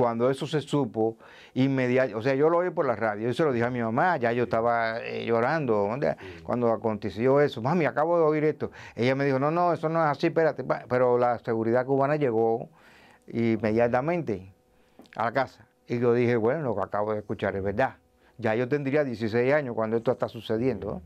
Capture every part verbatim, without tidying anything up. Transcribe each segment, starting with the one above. cuando eso se supo, inmediatamente, o sea, yo lo oí por la radio, yo se lo dije a mi mamá, ya yo estaba eh, llorando, ¿dónde? Cuando aconteció eso, mami, acabo de oír esto. Ella me dijo, no, no, eso no es así, espérate, pero la seguridad cubana llegó inmediatamente a la casa. Y yo dije, bueno, lo que acabo de escuchar es verdad. Ya yo tendría dieciséis años cuando esto está sucediendo, ¿no?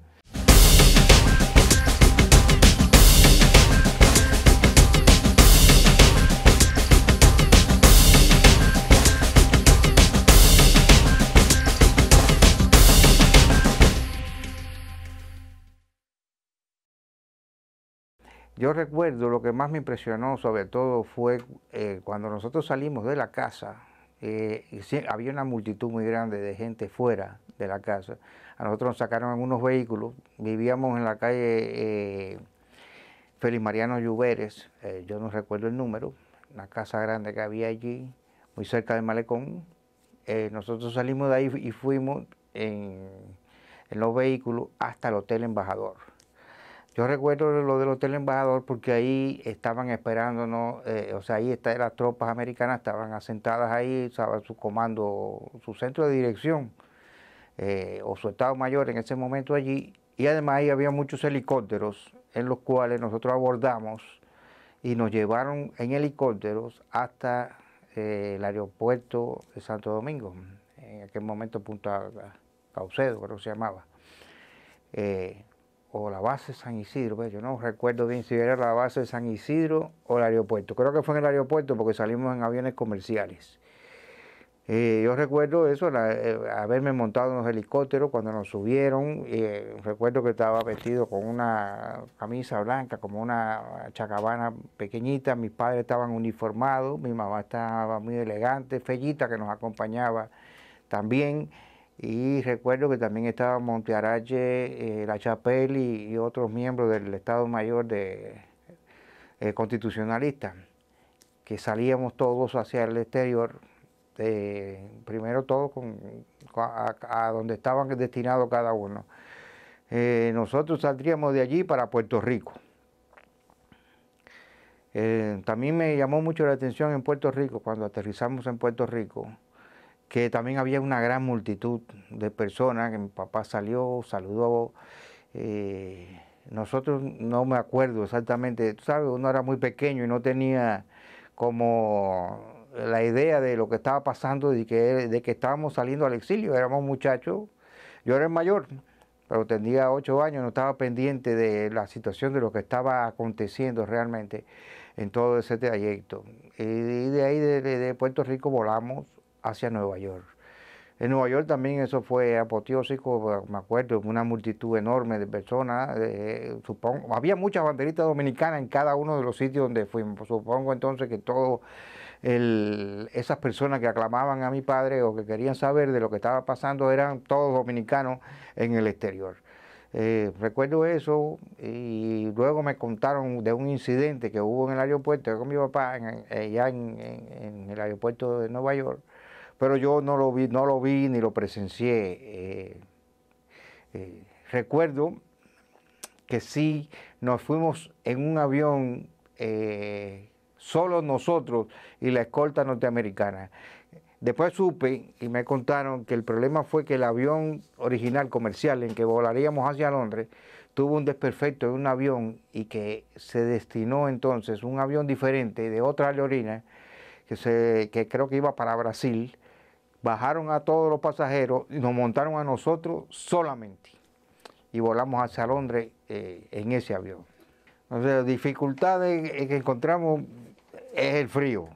Yo recuerdo, lo que más me impresionó sobre todo fue eh, cuando nosotros salimos de la casa, eh, y sí, había una multitud muy grande de gente fuera de la casa. A nosotros nos sacaron en unos vehículos, vivíamos en la calle eh, Félix Mariano Lluveres, eh, yo no recuerdo el número, una casa grande que había allí, muy cerca del malecón. Eh, nosotros salimos de ahí y fuimos en, en los vehículos hasta el Hotel Embajador. Yo recuerdo lo del Hotel Embajador porque ahí estaban esperándonos, eh, o sea, ahí está, las tropas americanas estaban asentadas ahí, estaba su comando, su centro de dirección, eh, o su Estado Mayor en ese momento allí, y además ahí había muchos helicópteros en los cuales nosotros abordamos y nos llevaron en helicópteros hasta eh, el aeropuerto de Santo Domingo, en aquel momento Punta Caucedo, creo que se llamaba. Eh, o la base de San Isidro, yo no recuerdo bien si era la base de San Isidro o el aeropuerto. Creo que fue en el aeropuerto porque salimos en aviones comerciales. Eh, yo recuerdo eso, la, eh, haberme montado en los helicópteros cuando nos subieron. Eh, recuerdo que estaba vestido con una camisa blanca, como una chacabana pequeñita. Mis padres estaban uniformados, mi mamá estaba muy elegante, Fellita que nos acompañaba también. Y recuerdo que también estaba Monte Arache, eh, la Chapelle y, y otros miembros del Estado Mayor de eh, Constitucionalista, que salíamos todos hacia el exterior, eh, primero todos con, a, a donde estaban destinados cada uno. Eh, nosotros saldríamos de allí para Puerto Rico. Eh, también me llamó mucho la atención en Puerto Rico, cuando aterrizamos en Puerto Rico, que también había una gran multitud de personas, que mi papá salió, saludó. Eh, nosotros no me acuerdo exactamente, tú sabes, uno era muy pequeño y no tenía como la idea de lo que estaba pasando, de que, de que estábamos saliendo al exilio, éramos muchachos. Yo era el mayor, pero tenía ocho años, no estaba pendiente de la situación, de lo que estaba aconteciendo realmente en todo ese trayecto. Y de ahí, de, de Puerto Rico, volamos hacia Nueva York. En Nueva York también eso fue apoteósico, me acuerdo, una multitud enorme de personas, eh, supongo, había muchas banderitas dominicanas en cada uno de los sitios donde fuimos. Supongo entonces que todas esas personas que aclamaban a mi padre o que querían saber de lo que estaba pasando eran todos dominicanos en el exterior. Eh, recuerdo eso, y luego me contaron de un incidente que hubo en el aeropuerto con mi papá, en, allá en, en, en el aeropuerto de Nueva York. Pero yo no lo vi, no lo vi ni lo presencié. Eh, eh, recuerdo que sí nos fuimos en un avión eh, solo nosotros y la escolta norteamericana. Después supe y me contaron que el problema fue que el avión original comercial en que volaríamos hacia Londres tuvo un desperfecto en un avión, y que se destinó entonces un avión diferente de otra aerolínea que, se, que creo que iba para Brasil. Bajaron a todos los pasajeros y nos montaron a nosotros solamente. Y volamos hacia Londres eh, en ese avión. Entonces, las dificultades que encontramos es el frío.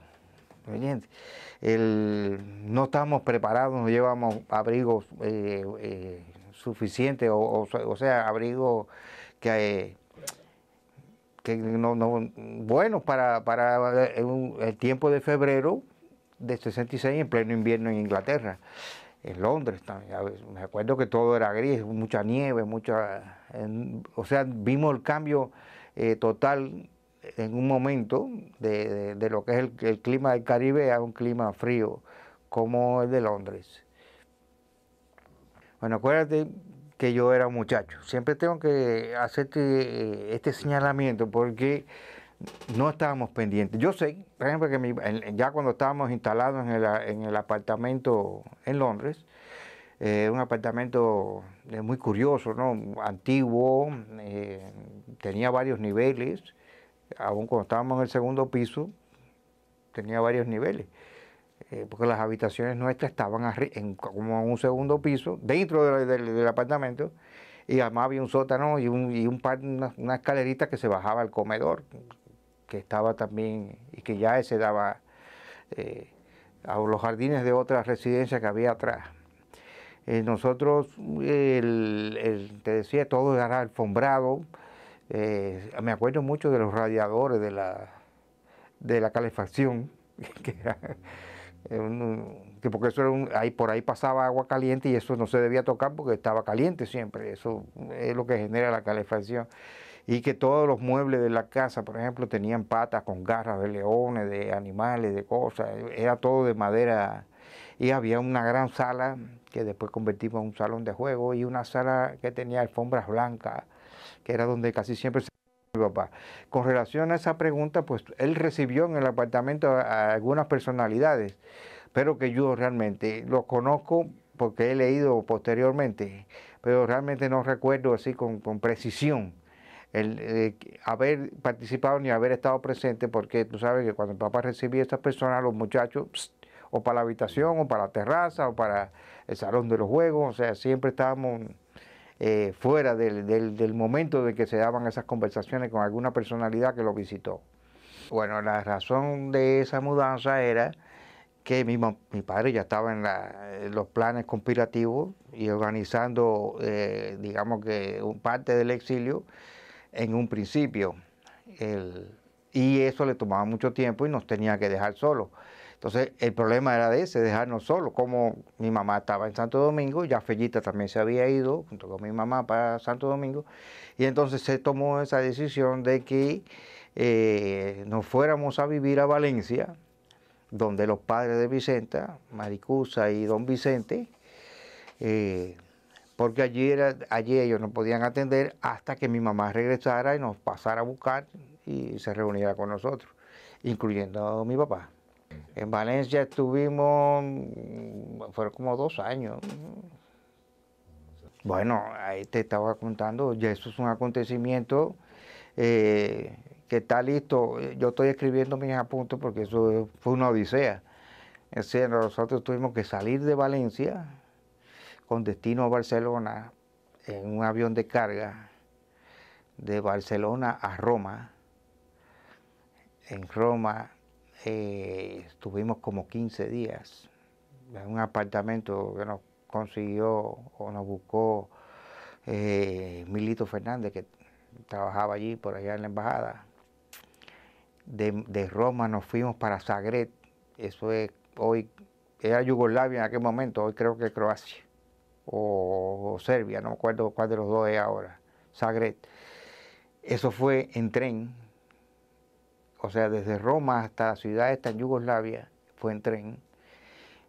El, no estábamos preparados, no llevamos abrigos eh, eh, suficientes, o, o, o sea, abrigos que... Eh, que no, no, bueno, para, para el tiempo de febrero de sesenta y seis, en pleno invierno en Inglaterra, en Londres también. Me acuerdo que todo era gris, mucha nieve, mucha, en, o sea, vimos el cambio eh, total en un momento de, de, de lo que es el, el clima del Caribe a un clima frío como el de Londres. Bueno, acuérdate que yo era un muchacho. Siempre tengo que hacer este, este señalamiento porque no estábamos pendientes. Yo sé, por ejemplo, que mi, ya cuando estábamos instalados en el, en el apartamento en Londres, eh, un apartamento muy curioso, ¿no? Antiguo, eh, tenía varios niveles, aún cuando estábamos en el segundo piso, tenía varios niveles, eh, porque las habitaciones nuestras estaban en, como en un segundo piso, dentro de la, de, del apartamento, y además había un sótano y, un, y un par, una, una escalerita que se bajaba al comedor, que estaba también, y que ya se daba eh, a los jardines de otras residencias que había atrás. Eh, nosotros, el, el, te decía, todo era alfombrado. Eh, me acuerdo mucho de los radiadores de la, de la calefacción, que, era, un, que porque eso era un, ahí, por ahí pasaba agua caliente y eso no se debía tocar porque estaba caliente siempre. Eso es lo que genera la calefacción. Y que todos los muebles de la casa, por ejemplo, tenían patas con garras de leones, de animales, de cosas. Era todo de madera. Y había una gran sala que después convertimos en un salón de juego y una sala que tenía alfombras blancas, que era donde casi siempre se... mi papá. Con relación a esa pregunta, pues él recibió en el apartamento a, a algunas personalidades, pero que yo realmente los conozco porque he leído posteriormente, pero realmente no recuerdo así con, con precisión el eh, haber participado ni haber estado presente, porque tú sabes que cuando el papá recibía a estas personas, los muchachos, pss, o para la habitación, o para la terraza, o para el salón de los juegos, o sea, siempre estábamos eh, fuera del, del, del momento de que se daban esas conversaciones con alguna personalidad que lo visitó. Bueno, la razón de esa mudanza era que mi, mi padre ya estaba en, la, en los planes conspirativos y organizando, eh, digamos que, parte del exilio en un principio. El, y eso le tomaba mucho tiempo y nos tenía que dejar solos. Entonces, el problema era de ese, dejarnos solos. Como mi mamá estaba en Santo Domingo, ya Fellita también se había ido junto con mi mamá para Santo Domingo, y entonces se tomó esa decisión de que eh, nos fuéramos a vivir a Valencia, donde los padres de Vicenta, Maricusa y don Vicente, eh, porque allí, era, allí ellos no podían atender hasta que mi mamá regresara y nos pasara a buscar y se reuniera con nosotros, incluyendo a mi papá. En Valencia estuvimos, fueron como dos años. Bueno, ahí te estaba contando, ya eso es un acontecimiento eh, que está listo. Yo estoy escribiendo mis apuntes porque eso fue una odisea. Es decir, nosotros tuvimos que salir de Valencia con destino a Barcelona en un avión de carga de Barcelona a Roma. En Roma... Eh, estuvimos como quince días en un apartamento que nos consiguió o nos buscó eh, Milito Fernández, que trabajaba allí, por allá en la embajada. De, de Roma nos fuimos para Zagreb, eso es hoy, era Yugoslavia en aquel momento, hoy creo que Croacia o, o Serbia, no me acuerdo cuál de los dos es ahora, Zagreb. Eso fue en tren. O sea, desde Roma hasta la ciudad esta en Yugoslavia, fue en tren.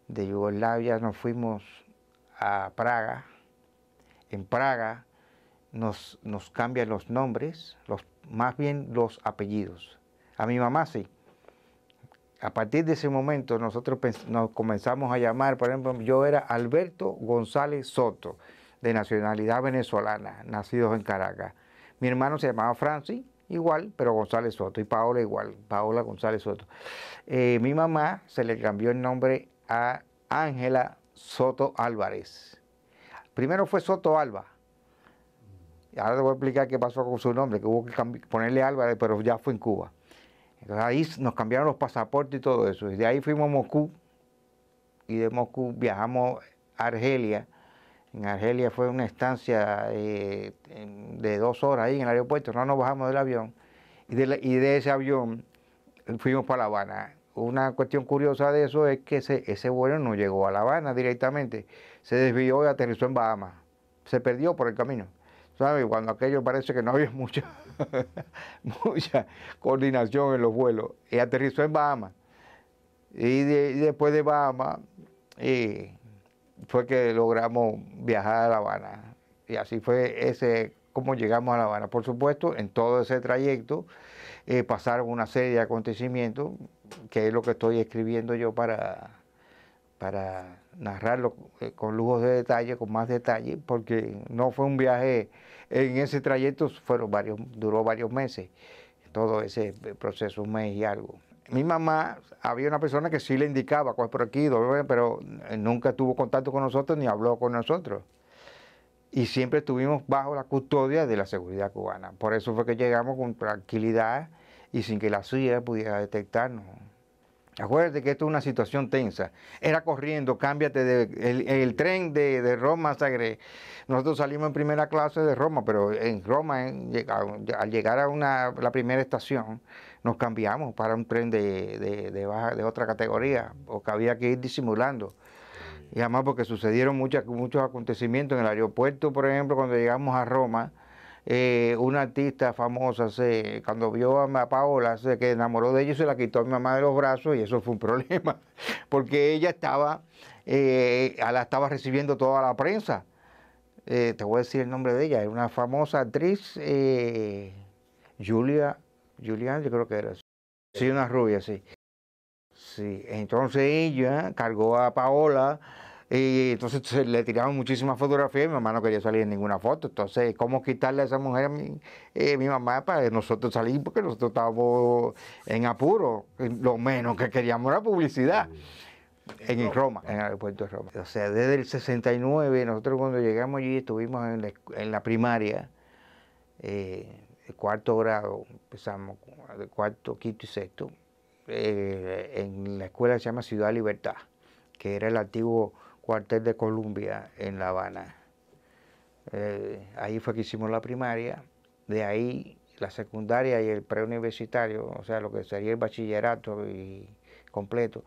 De Yugoslavia nos fuimos a Praga. En Praga nos, nos cambian los nombres, los, más bien los apellidos. A mi mamá sí. A partir de ese momento nosotros nos comenzamos a llamar, por ejemplo, yo era Alberto González Soto, de nacionalidad venezolana, nacido en Caracas. Mi hermano se llamaba Francis, igual, pero González Soto, y Paola igual, Paola González Soto. Eh, mi mamá se le cambió el nombre a Ángela Soto Álvarez. Primero fue Soto Alba. Ahora te voy a explicar qué pasó con su nombre, que hubo que ponerle Álvarez, pero ya fue en Cuba. Entonces ahí nos cambiaron los pasaportes y todo eso. Y de ahí fuimos a Moscú, y de Moscú viajamos a Argelia. En Argelia fue una estancia eh, de dos horas ahí en el aeropuerto, no nos bajamos del avión, y de, la, y de ese avión fuimos para La Habana. Una cuestión curiosa de eso es que ese, ese vuelo no llegó a La Habana directamente, se desvió y aterrizó en Bahamas, se perdió por el camino. ¿Sabes? Cuando aquello parece que no había mucha, mucha coordinación en los vuelos, y aterrizó en Bahamas. Y, de, y después de Bahamas... Eh, fue que logramos viajar a La Habana, y así fue ese como llegamos a La Habana. Por supuesto, en todo ese trayecto eh, pasaron una serie de acontecimientos, que es lo que estoy escribiendo yo para, para narrarlo con lujos de detalle, con más detalle, porque no fue un viaje, en ese trayecto fueron varios, duró varios meses, todo ese proceso, un mes y algo. Mi mamá, había una persona que sí le indicaba, pues por aquí, pero nunca tuvo contacto con nosotros ni habló con nosotros. Y siempre estuvimos bajo la custodia de la seguridad cubana. Por eso fue que llegamos con tranquilidad y sin que la C I A pudiera detectarnos. Acuérdate que esto es una situación tensa. Era corriendo, cámbiate de, el, el tren de, de Roma a Zagreb. Nosotros salimos en primera clase de Roma, pero en Roma, en, al llegar a una, la primera estación, nos cambiamos para un tren de, de, de, baja, de otra categoría, porque había que ir disimulando. Y además porque sucedieron muchas, muchos acontecimientos en el aeropuerto, por ejemplo, cuando llegamos a Roma. Eh, una artista famosa, se, cuando vio a Paola, se que enamoró de ella y se la quitó a mi mamá de los brazos, y eso fue un problema, porque ella estaba, eh, la estaba recibiendo toda la prensa. Eh, te voy a decir el nombre de ella, era una famosa actriz, eh, Julia, Julian, yo creo que era. Sí, una rubia, sí. Sí, entonces ella cargó a Paola. Y entonces se le tiraban muchísimas fotografías y mi mamá no quería salir en ninguna foto. Entonces, ¿cómo quitarle a esa mujer a mi, eh, mi mamá para que nosotros salimos? Porque nosotros estábamos en apuro. Lo menos que queríamos era publicidad. En, en Roma, en el aeropuerto de Roma. O sea, desde el sesenta y nueve, nosotros cuando llegamos allí estuvimos en la, en la primaria, eh, el cuarto grado, empezamos de cuarto, quinto y sexto, eh, en la escuela que se llama Ciudad Libertad, que era el antiguo cuartel de Columbia en La Habana. Eh, ahí fue que hicimos la primaria, de ahí la secundaria y el preuniversitario, o sea, lo que sería el bachillerato y completo,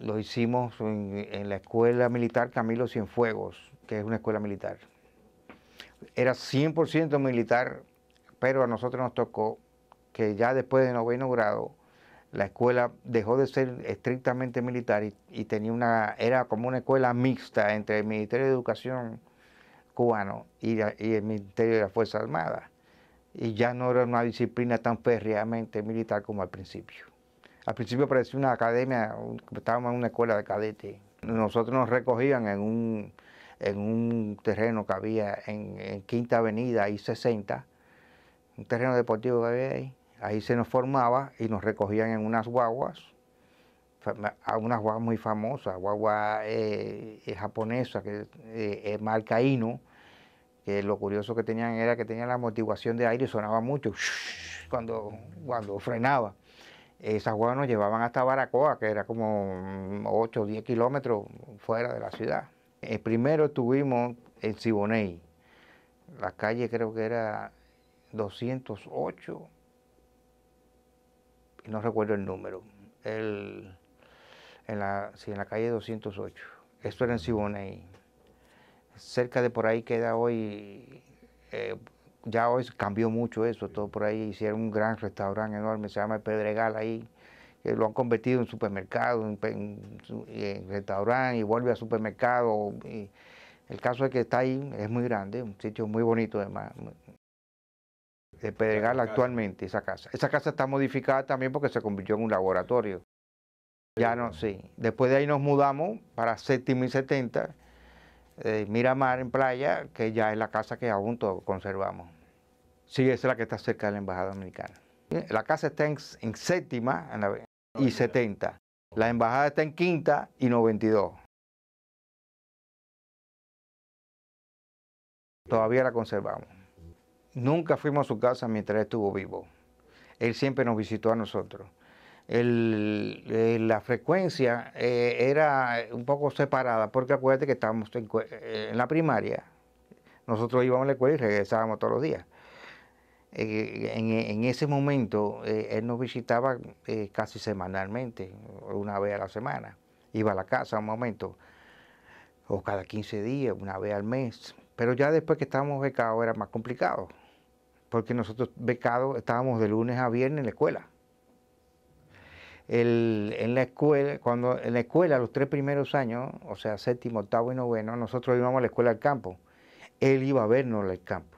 lo hicimos en, en la escuela militar Camilo Cienfuegos, que es una escuela militar. Era cien por ciento militar, pero a nosotros nos tocó que ya después de noveno grado, la escuela dejó de ser estrictamente militar y, y tenía una, era como una escuela mixta entre el Ministerio de Educación cubano y, la, y el Ministerio de la Fuerza Armada. Y ya no era una disciplina tan férreamente militar como al principio. Al principio parecía una academia, estábamos en una escuela de cadete. Nosotros nos recogían en un, en un terreno que había en, en Quinta Avenida y sesenta, un terreno deportivo que había ahí. Ahí se nos formaba y nos recogían en unas guaguas, a unas guaguas muy famosas, guagua eh, japonesa, que eh, marca Ino, que lo curioso que tenían era que tenían la amortiguación de aire y sonaba mucho cuando, cuando frenaba. Esas guaguas nos llevaban hasta Baracoa, que era como ocho o diez kilómetros fuera de la ciudad. El primero estuvimos en Siboney, la calle creo que era doscientos ocho, no recuerdo el número, el, en, la, sí, en la calle doscientos ocho. Esto era en Siboney. Cerca de por ahí queda hoy, eh, ya hoy cambió mucho eso, todo por ahí hicieron un gran restaurante enorme, se llama El Pedregal ahí, que lo han convertido en supermercado, en, en, en restaurante y vuelve a supermercado. Y el caso es que está ahí, es muy grande, un sitio muy bonito además. El Pedregal actualmente, esa casa. Esa casa está modificada también porque se convirtió en un laboratorio. Ya no, sí. Después de ahí nos mudamos para Séptimo y setenta, eh, Miramar en Playa, que ya es la casa que aún todo conservamos. Sí, esa es la que está cerca de la Embajada Dominicana. La casa está en, en Séptima en la, y setenta. La Embajada está en Quinta y noventa y dos. Todavía la conservamos. Nunca fuimos a su casa mientras estuvo vivo. Él siempre nos visitó a nosotros. El, el, la frecuencia eh, era un poco separada, porque acuérdate que estábamos en, en la primaria. Nosotros íbamos a la escuela y regresábamos todos los días. Eh, en, en ese momento, eh, él nos visitaba eh, casi semanalmente, una vez a la semana. Iba a la casa un momento, o cada quince días, una vez al mes. Pero ya después que estábamos becados era más complicado, porque nosotros becados estábamos de lunes a viernes en la escuela. El, en la escuela, cuando en la escuela los tres primeros años, o sea, séptimo, octavo y noveno, nosotros íbamos a la escuela al campo. Él iba a vernos al campo.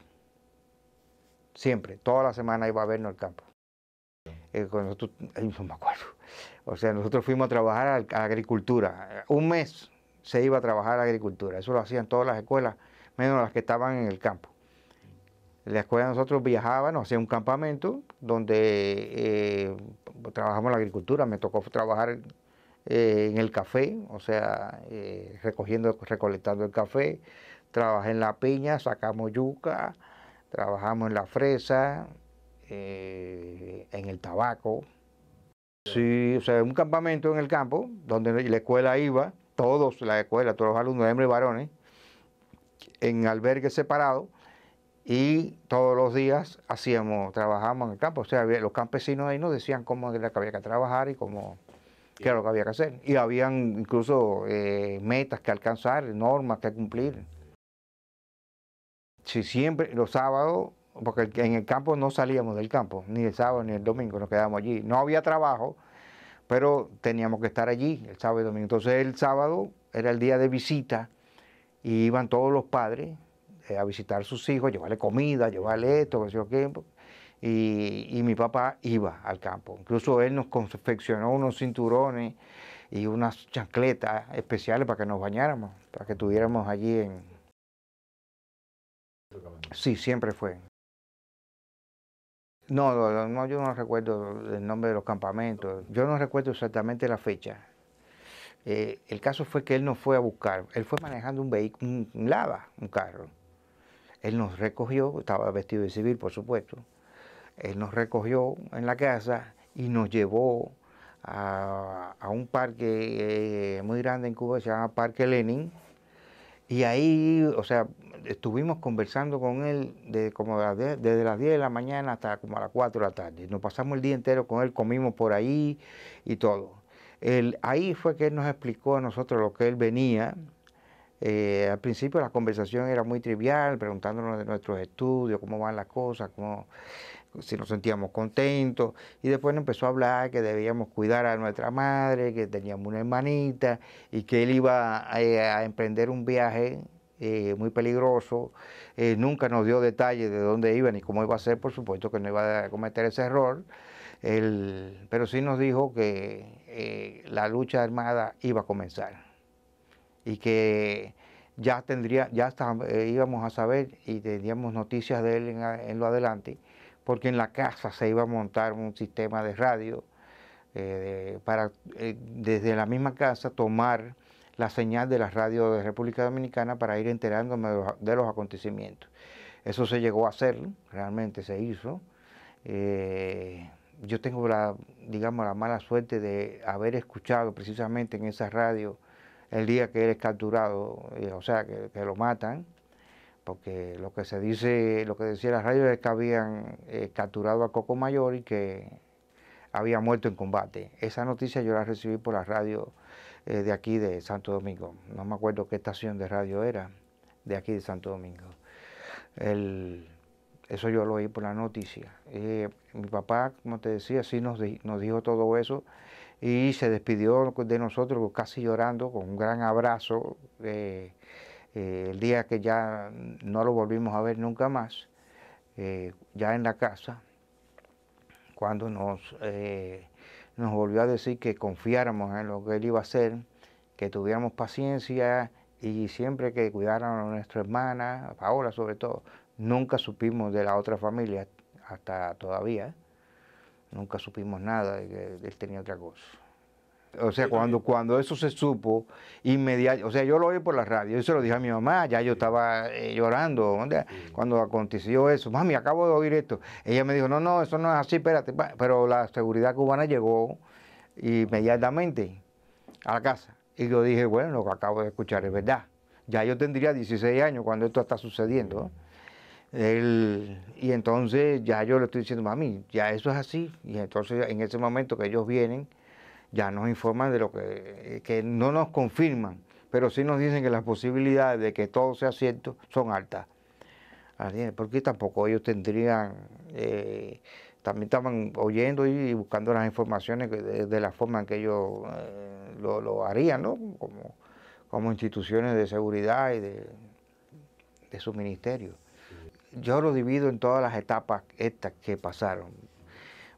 Siempre, toda la semana iba a vernos al campo. eh, cuando nosotros, ay, no me acuerdo, o sea, nosotros fuimos a trabajar a, a agricultura, un mes se iba a trabajar a agricultura, eso lo hacían todas las escuelas, menos las que estaban en el campo. La escuela nosotros viajábamos, hacía un campamento donde eh, trabajamos la agricultura, me tocó trabajar eh, en el café, o sea, eh, recogiendo, recolectando el café, trabajé en la piña, sacamos yuca, trabajamos en la fresa, eh, en el tabaco. Sí, o sea, un campamento en el campo, donde la escuela iba, todos, la escuela, todos los alumnos, hembras y varones, en albergues separados, y todos los días hacíamos, trabajábamos en el campo. O sea, había, los campesinos ahí nos decían cómo era que había que trabajar y cómo, qué era lo que había que hacer. Y habían incluso eh, metas que alcanzar, normas que cumplir. Si siempre, los sábados, porque en el campo no salíamos del campo, ni el sábado ni el domingo, nos quedábamos allí. No había trabajo, pero teníamos que estar allí el sábado y el domingo. Entonces el sábado era el día de visita y iban todos los padres a visitar a sus hijos, llevarle comida, llevarle esto, y, y mi papá iba al campo. Incluso él nos confeccionó unos cinturones y unas chancletas especiales para que nos bañáramos, para que estuviéramos allí en... Sí, siempre fue. No, no, no, yo no recuerdo el nombre de los campamentos, yo no recuerdo exactamente la fecha. Eh, el caso fue que él nos fue a buscar, él fue manejando un vehículo, un, un lava, un carro. Él nos recogió, estaba vestido de civil, por supuesto. Él nos recogió en la casa y nos llevó a, a un parque eh, muy grande en Cuba, se llama Parque Lenin. Y ahí, o sea, estuvimos conversando con él de como de las diez, desde las diez de la mañana hasta como a las cuatro de la tarde. Nos pasamos el día entero con él, comimos por ahí y todo. Él, ahí fue que él nos explicó a nosotros lo que él venía. Eh, al principio la conversación era muy trivial, preguntándonos de nuestros estudios, cómo van las cosas, cómo, si nos sentíamos contentos. Y después empezó a hablar que debíamos cuidar a nuestra madre, que teníamos una hermanita y que él iba a, a emprender un viaje eh, muy peligroso. Eh, nunca nos dio detalles de dónde iba ni cómo iba a ser, por supuesto que no iba a cometer ese error. Él, pero sí nos dijo que eh, la lucha armada iba a comenzar y que ya tendría, ya está, eh, íbamos a saber y teníamos noticias de él en, en lo adelante, porque en la casa se iba a montar un sistema de radio eh, de, para eh, desde la misma casa tomar la señal de la radio de República Dominicana para ir enterándome de los, de los acontecimientos. Eso se llegó a hacer, realmente se hizo. Eh, Yo tengo la, digamos, la mala suerte de haber escuchado precisamente en esa radio el día que él es capturado, eh, o sea, que, que lo matan, porque lo que se dice, lo que decía la radio es que habían eh, capturado a Coco Mayor y que había muerto en combate. Esa noticia yo la recibí por la radio eh, de aquí de Santo Domingo. No me acuerdo qué estación de radio era, de aquí de Santo Domingo. El... Eso yo lo oí por la noticia. Eh, mi papá, como te decía, sí nos, di, nos dijo todo eso y se despidió de nosotros casi llorando, con un gran abrazo, eh, eh, el día que ya no lo volvimos a ver nunca más, eh, ya en la casa, cuando nos, eh, nos volvió a decir que confiáramos en lo que él iba a hacer, que tuviéramos paciencia y siempre que cuidáramos a nuestra hermana, a Paola sobre todo. Nunca supimos de la otra familia, hasta todavía, nunca supimos nada de que él tenía otra cosa. O sea, cuando, cuando eso se supo, inmediatamente, o sea, yo lo oí por la radio, yo se lo dije a mi mamá, ya yo estaba eh, llorando, ¿no? Cuando aconteció eso, mami, acabo de oír esto. Ella me dijo, no, no, eso no es así, espérate, pero la seguridad cubana llegó inmediatamente a la casa. Y yo dije, bueno, lo que acabo de escuchar es verdad. Ya yo tendría dieciséis años cuando esto está sucediendo, ¿no? Él, y entonces ya yo le estoy diciendo, mami, ya eso es así. Y entonces en ese momento que ellos vienen, ya nos informan de lo que, que no nos confirman, pero sí nos dicen que las posibilidades de que todo sea cierto son altas. Porque tampoco ellos tendrían, eh, también estaban oyendo y buscando las informaciones de, de la forma en que ellos eh, lo, lo harían, ¿no? Como, como instituciones de seguridad y de, de su ministerio. Yo lo divido en todas las etapas estas que pasaron,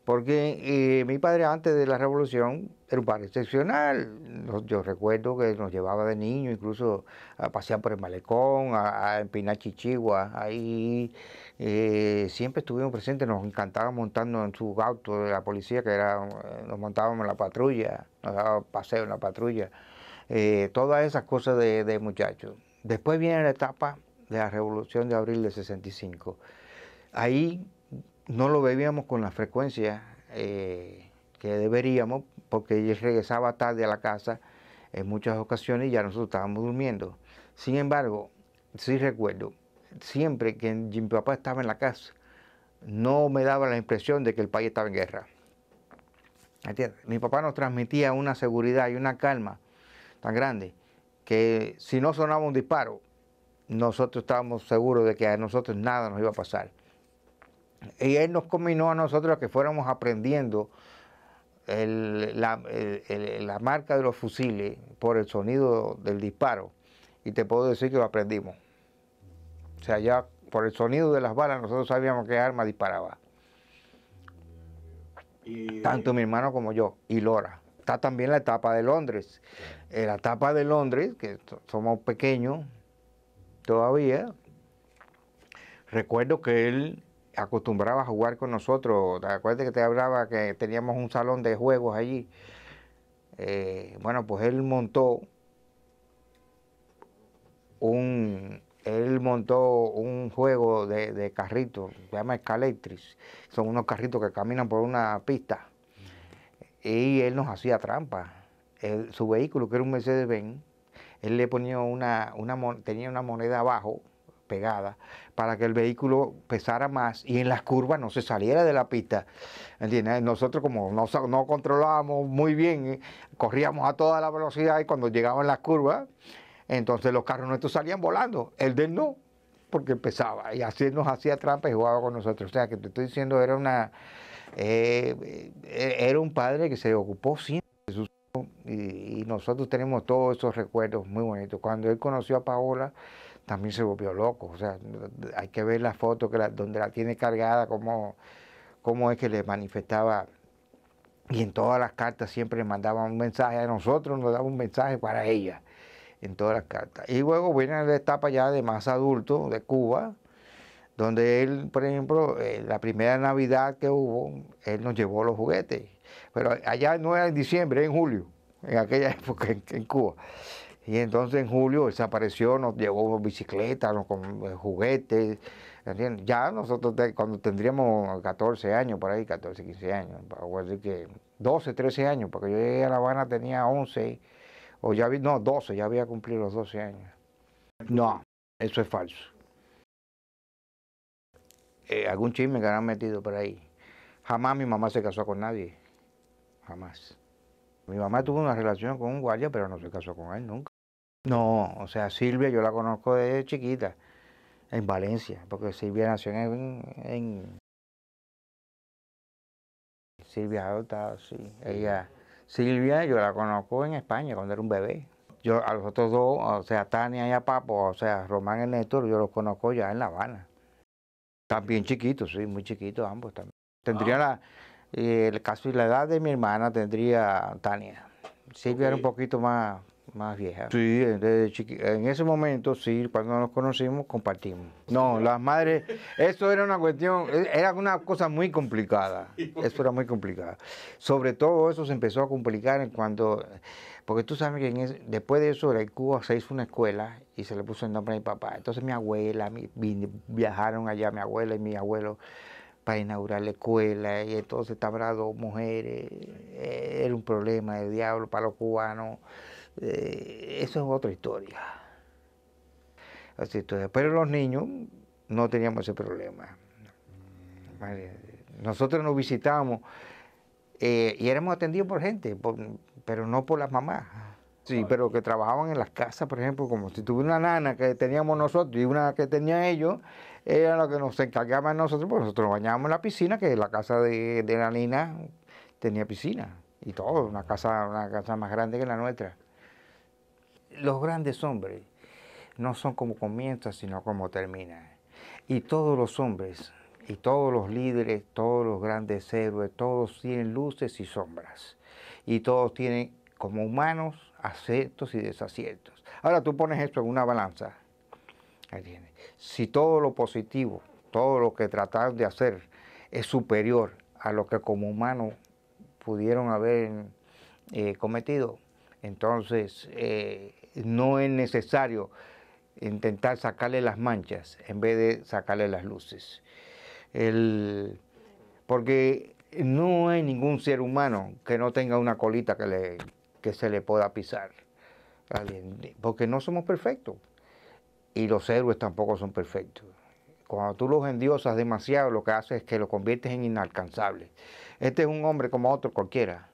porque eh, mi padre antes de la revolución era un padre excepcional. Yo recuerdo que nos llevaba de niño incluso a pasear por el malecón, a, a empinar chichiguas. Ahí eh, siempre estuvimos presentes, nos encantaba montarnos en su auto de la policía, que era, nos montábamos en la patrulla, nos daba paseo en la patrulla. Eh, todas esas cosas de, de muchachos. Después viene la etapa de la revolución de abril de sesenta y cinco. Ahí no lo bebíamos con la frecuencia eh, que deberíamos, porque él regresaba tarde a la casa en muchas ocasiones y ya nosotros estábamos durmiendo. Sin embargo, sí recuerdo, siempre que mi papá estaba en la casa, no me daba la impresión de que el país estaba en guerra. ¿Entiendes? Mi papá nos transmitía una seguridad y una calma tan grande que si no sonaba un disparo, nosotros estábamos seguros de que a nosotros nada nos iba a pasar. Y él nos combinó a nosotros a que fuéramos aprendiendo el, la, el, el, la marca de los fusiles por el sonido del disparo. Y te puedo decir que lo aprendimos. O sea, ya por el sonido de las balas nosotros sabíamos qué arma disparaba. Y... tanto mi hermano como yo, y Lora. Está también la etapa de Londres. En la etapa de Londres, que somos pequeños todavía, recuerdo que él acostumbraba a jugar con nosotros. ¿Te acuerdas que te hablaba que teníamos un salón de juegos allí? Eh, bueno, pues él montó un él montó un juego de, de carritos, se llama escalatrix. Son unos carritos que caminan por una pista. Y él nos hacía trampa. Él, su vehículo, que era un Mercedes Benz, él le ponía una, una tenía una moneda abajo pegada para que el vehículo pesara más y en las curvas no se saliera de la pista. ¿Entiendes? Nosotros, como no, no controlábamos muy bien, ¿eh? corríamos a toda la velocidad y cuando llegaban las curvas, entonces los carros nuestros salían volando. El de él no, porque pesaba. Y así nos hacía trampa y jugaba con nosotros. O sea, que te estoy diciendo, era una eh, era un padre que se ocupó siempre de sus hijos y, y nosotros tenemos todos esos recuerdos muy bonitos. Cuando él conoció a Paola, también se volvió loco. O sea, hay que ver la foto que la, donde la tiene cargada, cómo, cómo es que le manifestaba. Y en todas las cartas siempre le mandaba un mensaje a nosotros, nos daba un mensaje para ella, en todas las cartas. Y luego viene la etapa ya de más adulto, de Cuba, donde él, por ejemplo, eh, la primera Navidad que hubo, él nos llevó los juguetes. Pero allá no era en diciembre, en julio, en aquella época en, en Cuba. Y entonces en julio desapareció, nos llevó bicicletas, nos, juguetes. ¿Entiendes? Ya nosotros cuando tendríamos catorce años, por ahí catorce, quince años, así que doce, trece años, porque yo llegué a La Habana, tenía once, o ya vi, no, doce, ya había cumplido los doce años. No, eso es falso. Eh, algún chisme que han metido por ahí. Jamás mi mamá se casó con nadie, jamás. Mi mamá tuvo una relación con un guardia, pero no se casó con él nunca. No, o sea, Silvia yo la conozco desde chiquita, en Valencia, porque Silvia nació en... en... Silvia, está, sí, ella... Silvia yo la conozco en España, cuando era un bebé. Yo a los otros dos, o sea, Tania y a Papo, o sea, Román y Néstor, yo los conozco ya en La Habana. También chiquitos, sí, muy chiquitos ambos también. Tendría ah. la... Eh, casi la edad de mi hermana tendría Tania. Silvia okay. era un poquito más, más vieja. Sí, desde chiquita. En ese momento, sí, cuando nos conocimos, compartimos. No, las madres, eso era una cuestión, era una cosa muy complicada. Eso era muy complicado. Sobre todo eso se empezó a complicar cuando, porque tú sabes que en ese, después de eso, en Cuba se hizo una escuela y se le puso el nombre a mi papá. Entonces mi abuela, mi, viajaron allá mi abuela y mi abuelo para inaugurar la escuela, y entonces estaban dos mujeres, era un problema de diablo para los cubanos, eh, eso es otra historia. Así, entonces, pero los niños no teníamos ese problema. Nosotros nos visitábamos eh, y éramos atendidos por gente, por, pero no por las mamás. Sí, pero que trabajaban en las casas, por ejemplo, como si tuviera una nana que teníamos nosotros y una que tenían ellos, era lo que nos encargaban nosotros, porque nosotros bañábamos en la piscina, que la casa de, de la nina tenía piscina y todo, una casa, una casa más grande que la nuestra. Los grandes hombres no son como comienzan, sino como terminan. Y todos los hombres y todos los líderes, todos los grandes héroes, todos tienen luces y sombras, y todos tienen como humanos aciertos y desaciertos. Ahora tú pones esto en una balanza. Si todo lo positivo, todo lo que trataron de hacer es superior a lo que como humanos pudieron haber eh, cometido, entonces eh, no es necesario intentar sacarle las manchas en vez de sacarle las luces. El, porque no hay ningún ser humano que no tenga una colita que, le, que se le pueda pisar, porque no somos perfectos. Y los héroes tampoco son perfectos. Cuando tú los endiosas demasiado, lo que haces es que los conviertes en inalcanzables. Este es un hombre como otro cualquiera,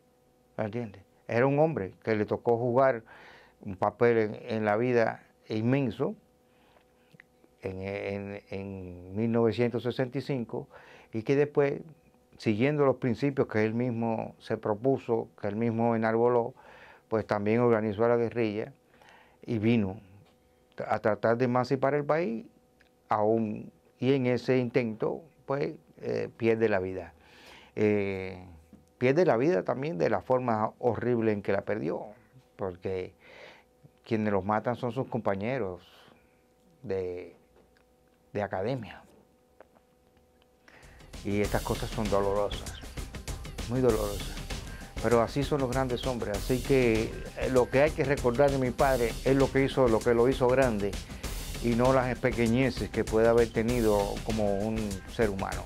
¿me entiendes? Era un hombre que le tocó jugar un papel en, en la vida inmenso en, en, en mil novecientos sesenta y cinco, y que después, siguiendo los principios que él mismo se propuso, que él mismo enarboló, pues también organizó a la guerrilla y vino a tratar de emancipar el país, aún, y en ese intento, pues, eh, pierde la vida. Eh, pierde la vida también de la forma horrible en que la perdió, porque quienes los matan son sus compañeros de, de academia. Y estas cosas son dolorosas, muy dolorosas. Pero así son los grandes hombres, así que lo que hay que recordar de mi padre es lo que hizo, lo que lo hizo grande, y no las pequeñeces que puede haber tenido como un ser humano.